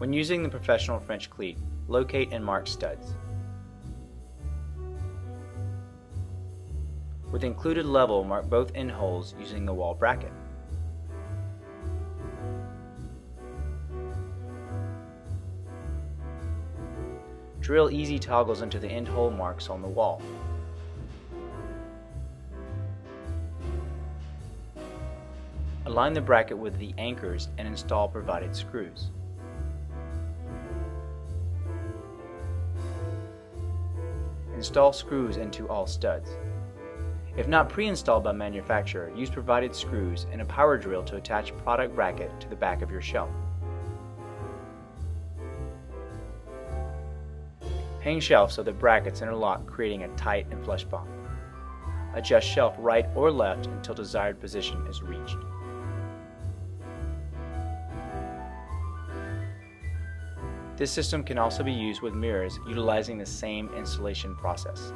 When using the professional French cleat, locate and mark studs. With included level, mark both end holes using the wall bracket. Drill easy toggles into the end hole marks on the wall. Align the bracket with the anchors and install provided screws. Install screws into all studs. If not pre-installed by manufacturer, use provided screws and a power drill to attach product bracket to the back of your shelf. Hang shelf so the brackets interlock, creating a tight and flush bump. Adjust shelf right or left until desired position is reached. This system can also be used with mirrors utilizing the same installation process.